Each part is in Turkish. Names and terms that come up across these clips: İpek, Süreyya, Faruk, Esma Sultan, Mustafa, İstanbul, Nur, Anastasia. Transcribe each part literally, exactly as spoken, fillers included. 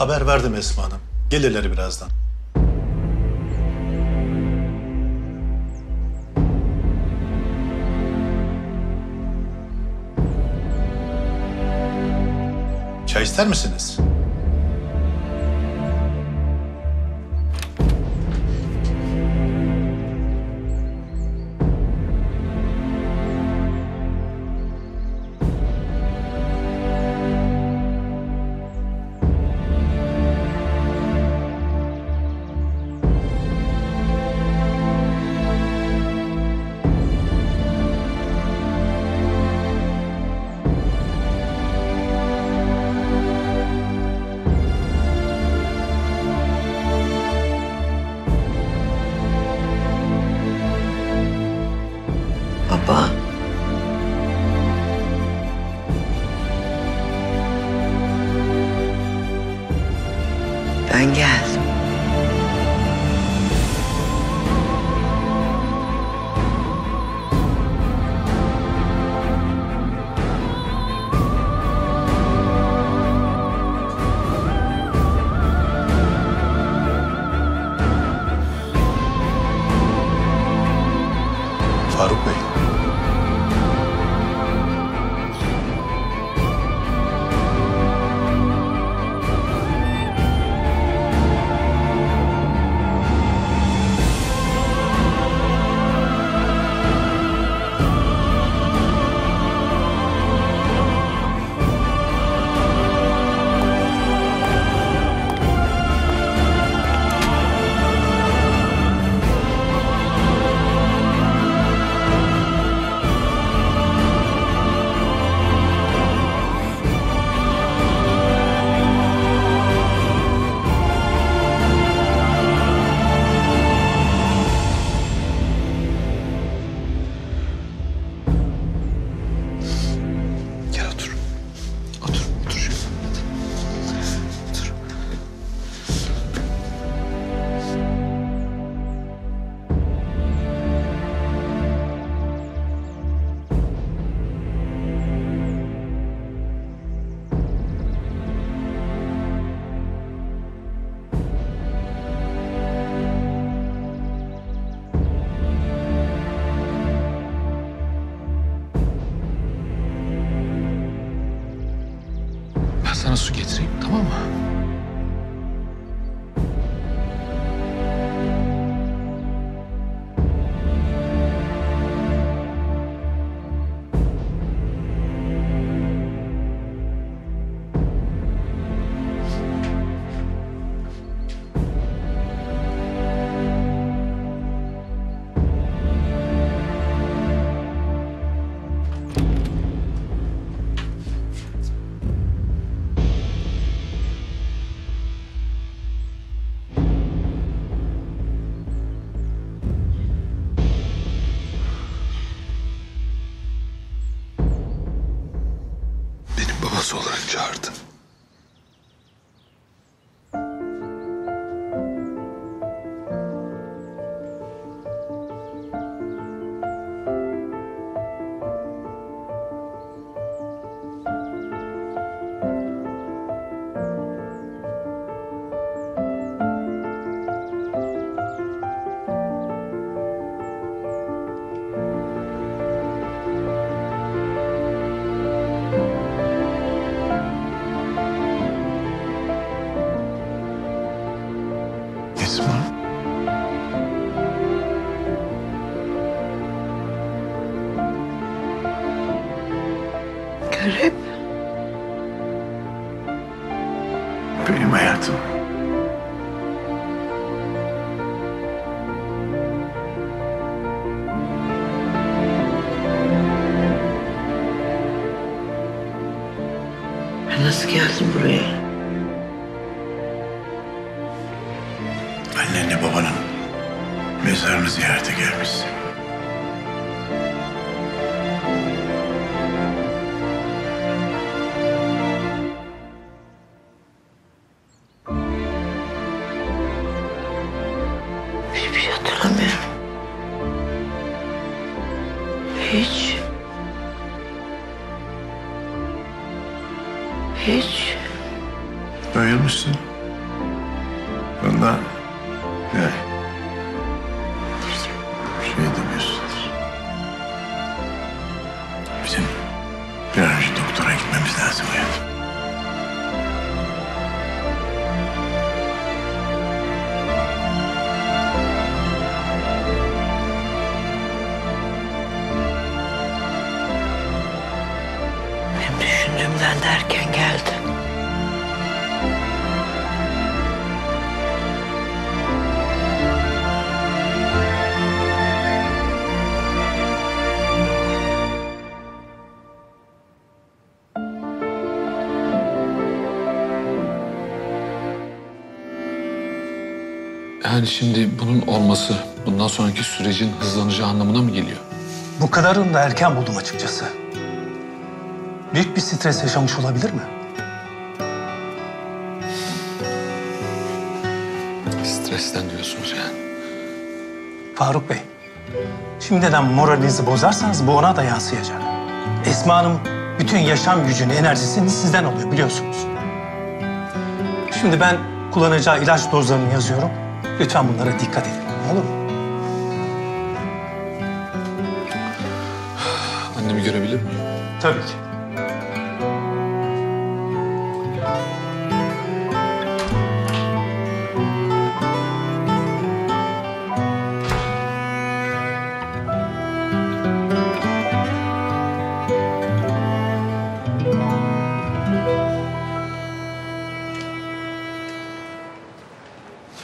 Haber verdim Esma Hanım. Gelirler birazdan. Çay ister misiniz? Ben geldim. Faruk Bey. Sana su getireyim, tamam mı? Babası olarak çağırdın. Garip. Benim hayatım. Ben nasıl geldim buraya? Annenle babanın mezarını ziyarete gelmişsin. Hiç. Hiç. Bayılmışsın. Ondan eh, bir şey demiyorsunuz. Bizim bir an önce doktora gitmemiz lazım hayatım. Ben derken geldi. Yani şimdi bunun olması bundan sonraki sürecin hızlanacağı anlamına mı geliyor? Bu kadarını da erken buldum açıkçası. Büyük bir stres yaşamış olabilir mi? Stresten diyorsunuz yani. Faruk Bey, şimdiden moralinizi bozarsanız bu ona da yansıyacak. Esma Hanım bütün yaşam gücünü, enerjisini sizden alıyor biliyorsunuz. Şimdi ben kullanacağı ilaç dozlarını yazıyorum. Lütfen bunlara dikkat edin, olur mu? Annemi görebilir miyim? Tabii ki.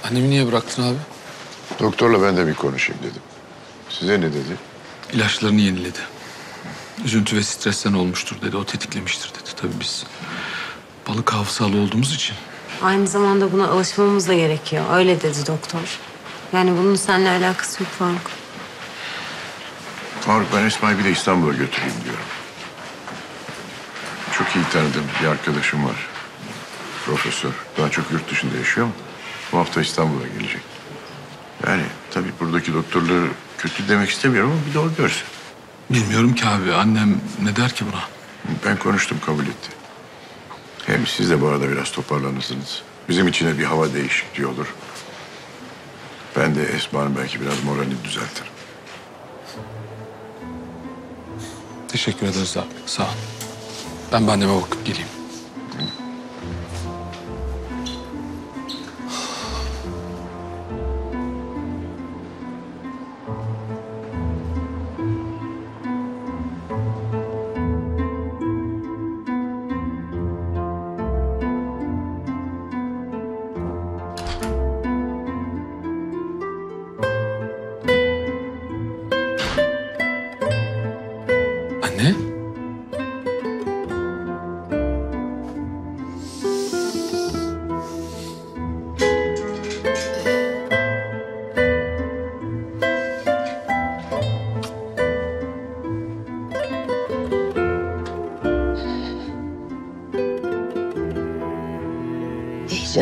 Annemi niye bıraktın abi? Doktorla ben de bir konuşayım dedim. Size ne dedi? İlaçlarını yeniledi. Üzüntü ve stresten olmuştur dedi. O tetiklemiştir dedi. Tabii biz balık hafızalı olduğumuz için. Aynı zamanda buna alışmamız da gerekiyor. Öyle dedi doktor. Yani bunun seninle alakası yok Faruk. Faruk, ben Esma'yı bir de İstanbul'a götüreyim diyorum. Çok iyi tanıdığım bir arkadaşım var. Profesör. Daha çok yurt dışında yaşıyor mu? Bu hafta İstanbul'a gelecek. Yani tabii buradaki doktorları kötü demek istemiyorum ama bir de o görsün. Bilmiyorum ki abi. Annem ne der ki buna? Ben konuştum, kabul etti. Hem siz de bu arada biraz toparlanırsınız. Bizim için de bir hava değişikliği olur. Ben de Esma'nın belki biraz moralini düzeltirim. Teşekkür ederiz abi. Sağ ol. Ben anneme bakıp geleyim.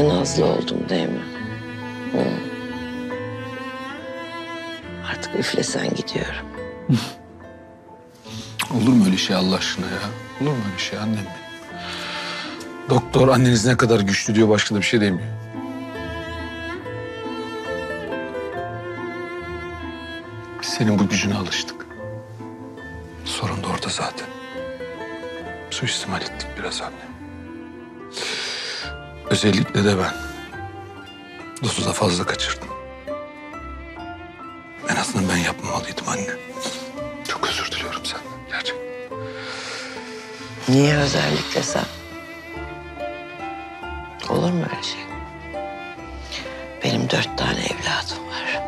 Nazlı oldum değil mi? Hı. Artık üflesen gidiyorum. Olur mu öyle şey Allah aşkına ya? Olur mu öyle şey annem benim? Doktor anneniz ne kadar güçlü diyor, başka da bir şey demiyor. Biz senin bu gücüne alıştık. Sorun da orada zaten. Suistimal ettik biraz annem. Özellikle de ben. Dozu da fazla kaçırdım. En azından ben yapmamalıydım anne. Çok özür diliyorum senden gerçekten. Niye özellikle sen? Olur mu öyle şey? Benim dört tane evladım var.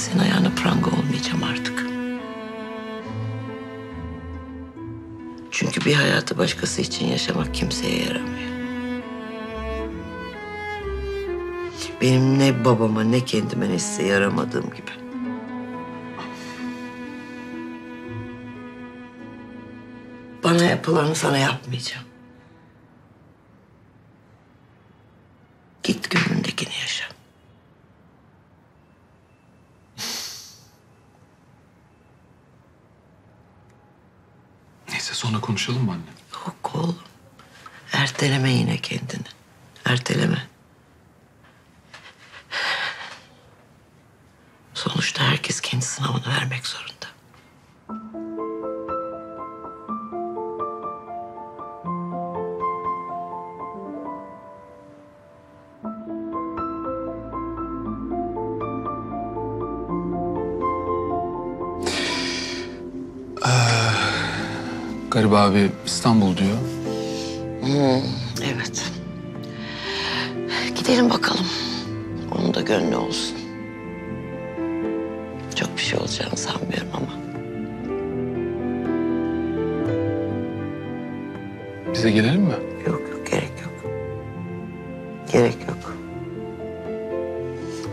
Senin ayağına pranga olmayacağım artık. Çünkü bir hayatı başkası için yaşamak kimseye yaramıyor. Benim ne babama, ne kendime, ne size yaramadığım gibi. Bana yapılanı sana yapmayacağım. Git gönlündekini yaşa. Neyse sonra konuşalım mı anne? Yok oğlum. Erteleme yine kendini. Erteleme. Sonuçta herkes kendi sınavını vermek zorunda. Garip abi İstanbul diyor. Hmm, evet. Gidelim bakalım. Onun da gönlü olsun. Çok bir şey olacağını sanmıyorum ama. Bize gelelim mi? Yok yok, gerek yok. Gerek yok.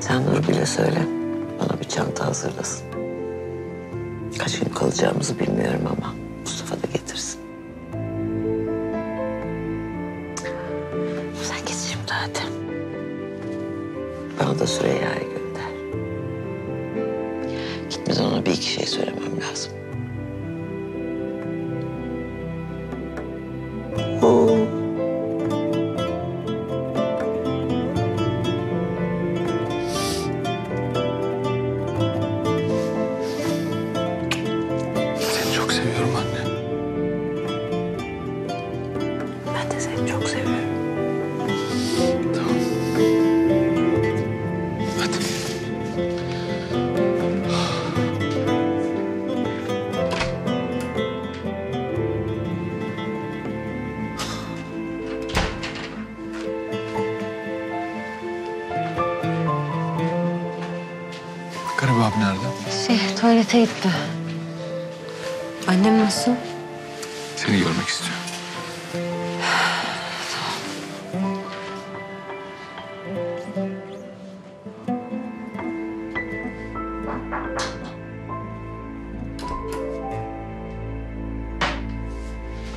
Sen Nur bile söyle. Bana bir çanta hazırlasın. Kaç gün kalacağımızı bilmiyorum ama Mustafa da getirsin. Sen git şimdi hadi. Bana da Süreyya'ya gönder. Gitmeden ona bir iki şey söylemem lazım. Oo. Tuvalete gitti. Annem nasıl? Seni görmek istiyor. Tamam.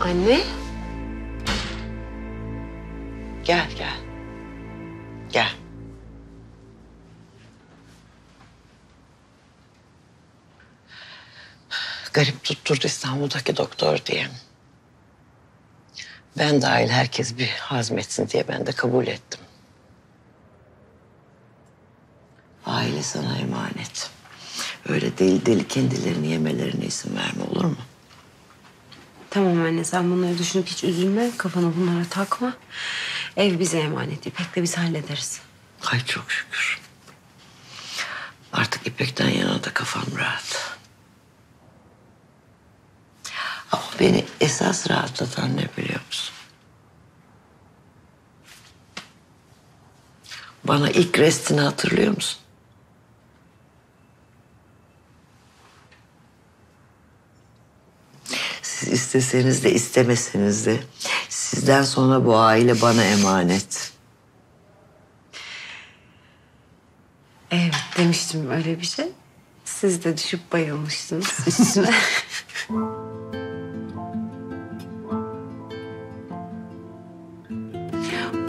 Anne. Gel gel. Gel. Garip tutturdu İstanbul'daki doktor diye. Ben dahil herkes bir hazmetsin diye ben de kabul ettim. Aile sana emanet. Öyle deli deli kendilerini yemelerine izin verme, olur mu? Tamam anne, sen bunları düşünüp hiç üzülme. Kafana bunlara takma. Ev bize emanet. İpek de biz hallederiz. Ay çok şükür. Artık İpek'ten yana da kafam rahat. Ama beni esas rahatlatan ne biliyor musun? Bana ilk restini hatırlıyor musun? Siz isteseniz de istemeseniz de sizden sonra bu aile bana emanet. Evet, demiştim öyle bir şey. Siz de düşüp bayılmıştınız üstüne.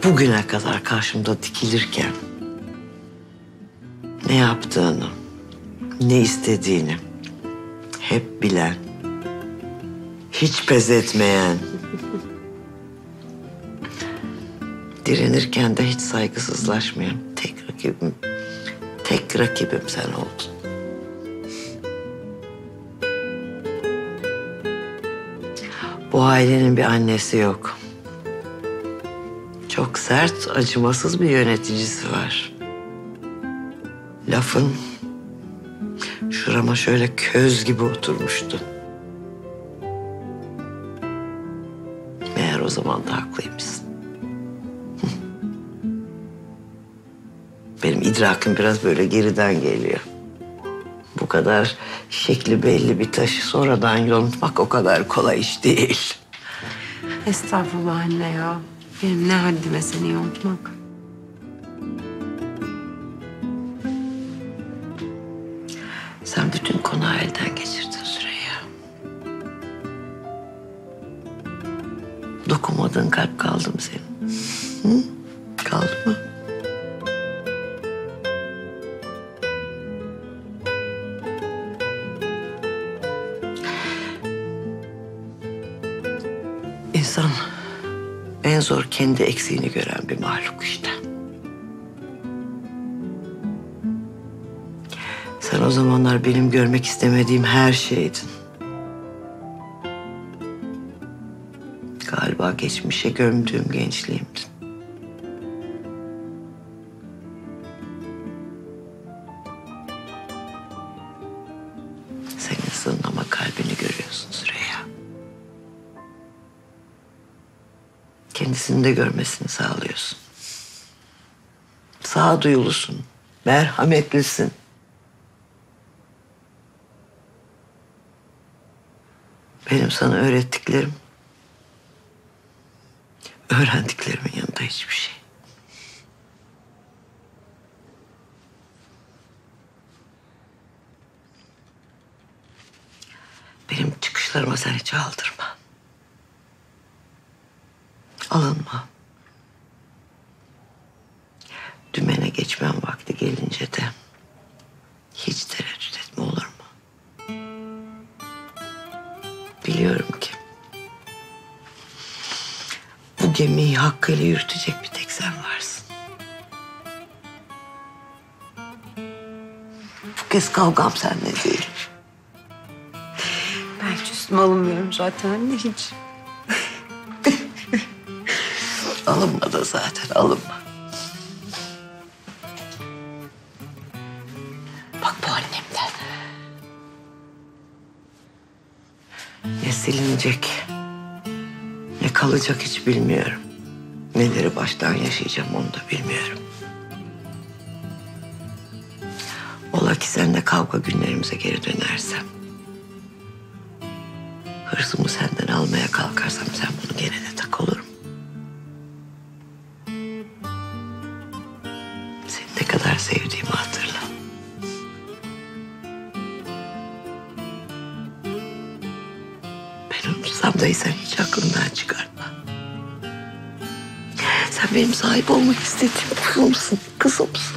Bugüne kadar karşımda dikilirken ne yaptığını, ne istediğini hep bilen, hiç pes etmeyen, direnirken de hiç saygısızlaşmayan tek rakibim, tek rakibim sen oldun. Bu ailenin bir annesi yok. Çok sert, acımasız bir yöneticisi var. Lafın şurama şöyle köz gibi oturmuştu. Meğer o zaman da haklıymışsın. Benim idrakım biraz böyle geriden geliyor. Bu kadar şekli belli bir taşı sonradan yontmak o kadar kolay iş değil. Estağfurullah anne ya. Benim ne haddime seni yontmak. Sen bütün konağı elden geçirdin Süreyya. Dokunmadığın kalp kaldı mı senin? Hı? Kaldı mı? İnsan en zor kendi eksiğini gören bir mahluk işte. Sen o zamanlar benim görmek istemediğim her şeydin. Galiba geçmişe gömdüğüm gençliğimdin. Sen insanın ama kalbini görüyorsun Süreyya. Kendisini de görmesini sağlıyorsun. Sağduyulusun, merhametlisin. Benim sana öğrettiklerim, öğrendiklerimin yanında hiçbir şey. Benim çıkışlarıma sen hiç aldırma. Alınma. Dümene geçmem vakti gelince de hiç tereddüt etme, olur mu? Biliyorum ki bu gemiyi hakkıyla yürütecek bir tek sen varsın. Bu kez kavgam seninle değil. Belki üstüme alınmıyorum zaten anne, hiç. Alınma da zaten, alınma. Bak bu annemden. Ne silinecek, ne kalacak hiç bilmiyorum. Neleri baştan yaşayacağım onu da bilmiyorum. Ola ki seninle kavga günlerimize geri dönersem, hırsımı senden almaya kalkarsam sen bunu gene de tak, olur mu? Ne kadar sevdiğimi hatırla. Ben unutsam dahi sen hiç aklından çıkartma. Sen benim sahip olmak istediğim kızımsın, kızımsın.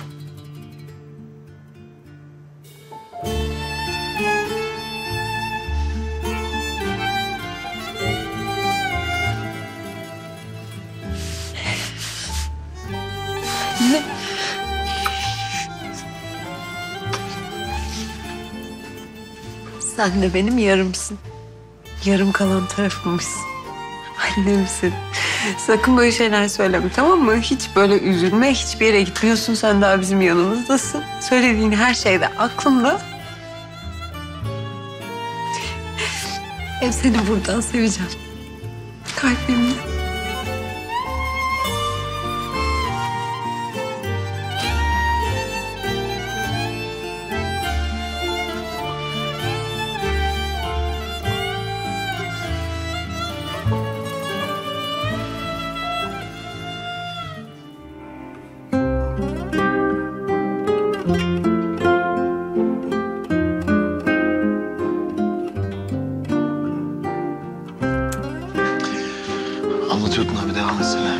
Sen de benim yarımsın. Yarım kalan tarafımızsın. Annemsin. Sakın böyle şeyler söyleme, tamam mı? Hiç böyle üzülme, hiçbir yere gitmiyorsun. Sen daha bizim yanımızdasın. Söylediğin her şey de aklımda. Hep seni buradan seveceğim. Kalbimle. Anlatıyordun abi, devam etsene.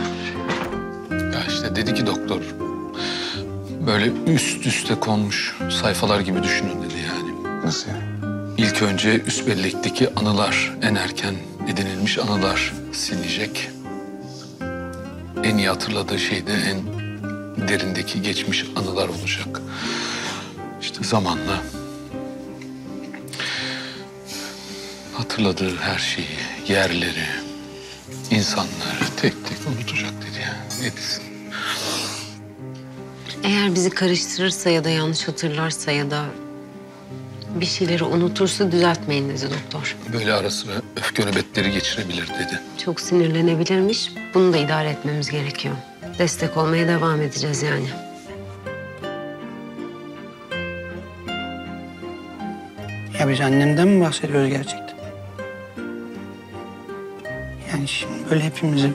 Ya işte dedi ki doktor, böyle üst üste konmuş sayfalar gibi düşünün dedi yani. Nasıl yani? İlk önce üst bellekteki anılar, en erken edinilmiş anılar silinecek. En iyi hatırladığı şey de en derindeki geçmiş anılar olacak. İşte zamanla hatırladığı her şeyi, yerleri, insanları tek tek unutacak dedi yani. Ne desin? Eğer bizi karıştırırsa ya da yanlış hatırlarsa ya da bir şeyleri unutursa düzeltmeyin dedi doktor. Böyle arası ve öfke nöbetleri geçirebilir dedi. Çok sinirlenebilirmiş. Bunu da idare etmemiz gerekiyor. Destek olmaya devam edeceğiz yani. Ya biz annemden mi bahsediyoruz gerçekten? Yani şimdi böyle hepimizi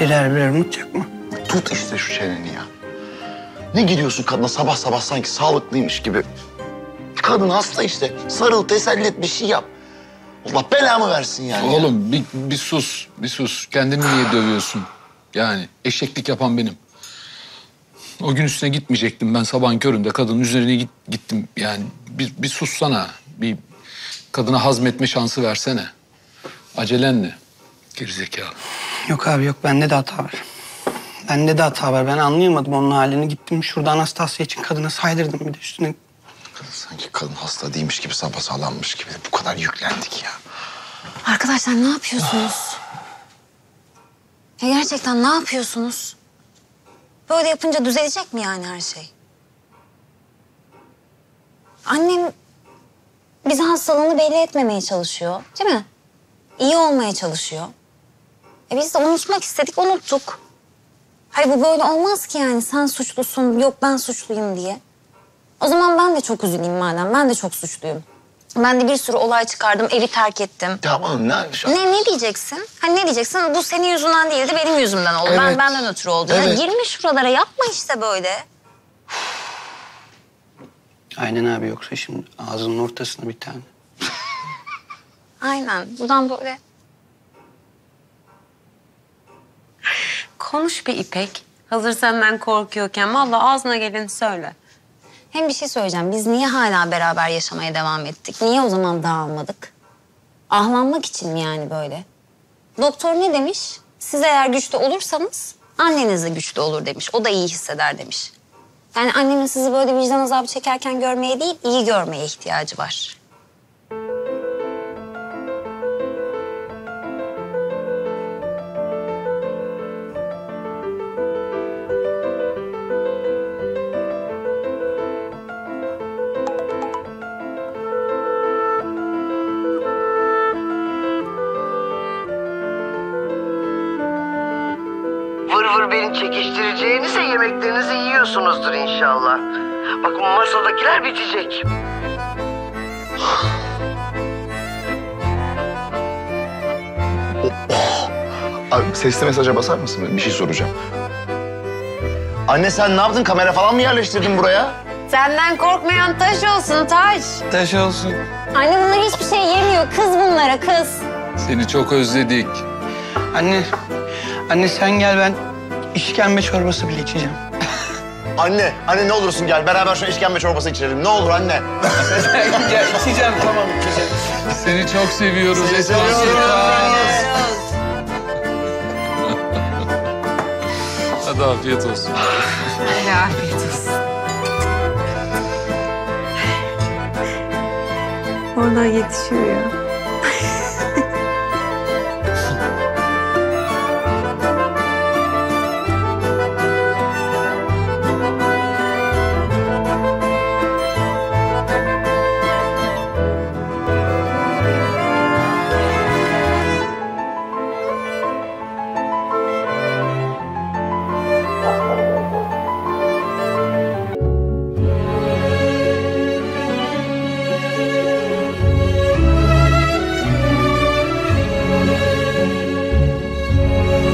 birer birer unutacak mı? Tut işte şu çeneni ya. Ne giriyorsun kadına sabah sabah sanki sağlıklıymış gibi. Kadın hasta işte. Sarıl, teselli et, bir şey yap. Allah belamı versin yani. Oğlum ya. bir, bir sus, bir sus. Kendini niye dövüyorsun? Yani eşeklik yapan benim. O gün üstüne gitmeyecektim ben sabahın köründe. Kadının üzerine git, gittim yani. Bir, bir sussana. Bir kadına hazmetme şansı versene. Acelen ne? Gerizekalı. Yok abi yok, bende de hata var. Bende de hata var. Ben anlayamadım onun halini. Gittim şurada Anastasia için kadına saydırdım bir de üstüne. Sanki kadın hasta değilmiş gibi, sapasağlammış gibi. Bu kadar yüklendik ya. Arkadaşlar ne yapıyorsunuz? Ya gerçekten ne yapıyorsunuz? Böyle yapınca düzelecek mi yani her şey? Annem bize hastalığını belli etmemeye çalışıyor, değil mi? İyi olmaya çalışıyor. E biz de unutmak istedik, unuttuk. Hayır bu böyle olmaz ki yani, sen suçlusun, yok ben suçluyum diye. O zaman ben de çok üzüleyim madem, ben de çok suçluyum. Ben de bir sürü olay çıkardım, evi terk ettim. Tamam, ne yapacağız? Ne, ne diyeceksin? Hani ne diyeceksin? Bu senin yüzünden değil de benim yüzümden oldu. Evet. Ben benden ötürü oldu. Evet. Ya girme şuralara, yapma işte böyle. Aynen abi, yoksa şimdi ağzının ortasına bir tane. Aynen, buradan böyle. Konuş bir İpek. Hazır senden korkuyorken vallahi ağzına gelin söyle. Hem bir şey söyleyeceğim. Biz niye hala beraber yaşamaya devam ettik? Niye o zaman dağılmadık? Ahlanmak için mi yani böyle? Doktor ne demiş? Siz eğer güçlü olursanız anneniz de güçlü olur demiş. O da iyi hisseder demiş. Yani annemin sizi böyle vicdan azabı çekerken görmeye değil, iyi görmeye ihtiyacı var. Çekiştireceğinize yemeklerinizi yiyorsunuzdur inşallah. Bakın masadakiler bitecek. Abi sesli mesaja basar mısın? Bir şey soracağım. Anne sen ne yaptın? Kamera falan mı yerleştirdin buraya? Senden korkmayan taş olsun taş. Taş olsun. Anne bunlar hiçbir şey yemiyor. Kız bunlara kız. Seni çok özledik. Anne, anne sen gel ben... İşkembe çorbası bile içeceğim. Anne, anne ne olursun gel. Beraber şu işkembe çorbası içelim. Ne olur anne. Gel içeceğim, tamam içeceğim. Seni çok seviyoruz. Seni seviyoruz. Hadi afiyet olsun. Hadi afiyet olsun. Oradan yetişiyor ya.